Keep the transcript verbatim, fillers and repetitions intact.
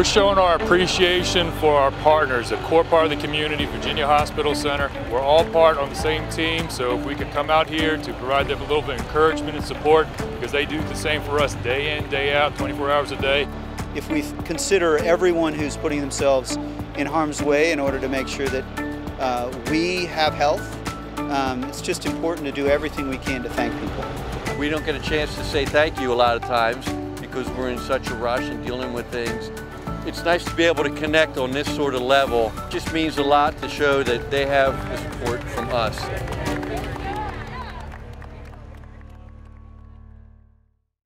We're showing our appreciation for our partners, a core part of the community, Virginia Hospital Center. We're all part on the same team, so if we could come out here to provide them a little bit of encouragement and support, because they do the same for us day in, day out, twenty-four hours a day. If we consider everyone who's putting themselves in harm's way in order to make sure that uh, we have health, um, it's just important to do everything we can to thank people. We don't get a chance to say thank you a lot of times because we're in such a rush and dealing with things. It's nice to be able to connect on this sort of level. It just means a lot to show that they have the support from us.